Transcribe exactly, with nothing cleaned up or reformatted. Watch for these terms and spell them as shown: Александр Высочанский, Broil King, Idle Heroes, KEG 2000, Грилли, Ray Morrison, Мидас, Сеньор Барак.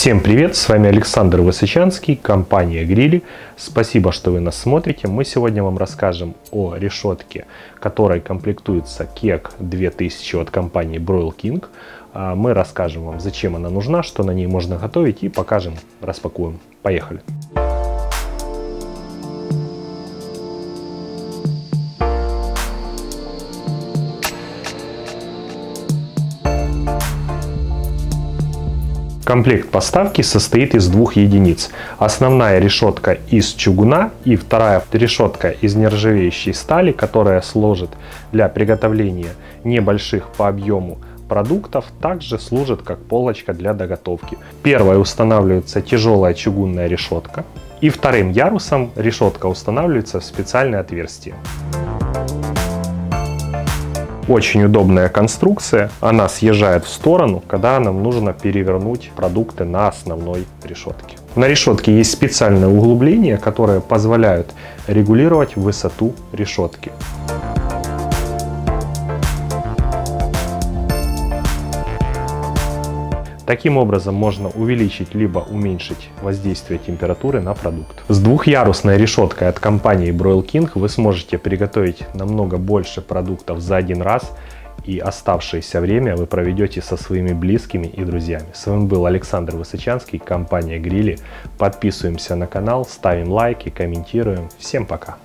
Всем привет, с вами Александр Высочанский, компания Грилли. Спасибо, что вы нас смотрите. Мы сегодня вам расскажем о решетке, которой комплектуется кег две тысячи от компании Broil King. Мы расскажем вам, зачем она нужна, что на ней можно готовить, и покажем, распакуем. Поехали! Комплект поставки состоит из двух единиц. Основная решетка из чугуна и вторая решетка из нержавеющей стали, которая служит для приготовления небольших по объему продуктов, также служит как полочка для доготовки. Первая устанавливается тяжелая чугунная решетка, и вторым ярусом решетка устанавливается в специальное отверстие. Очень удобная конструкция, она съезжает в сторону, когда нам нужно перевернуть продукты на основной решетке. На решетке есть специальное углубление, которое позволяет регулировать высоту решетки. Таким образом можно увеличить либо уменьшить воздействие температуры на продукт. С двухъярусной решеткой от компании Broil King вы сможете приготовить намного больше продуктов за один раз, и оставшееся время вы проведете со своими близкими и друзьями. С вами был Александр Высочанский, компания Грилли. Подписываемся на канал, ставим лайки, комментируем. Всем пока!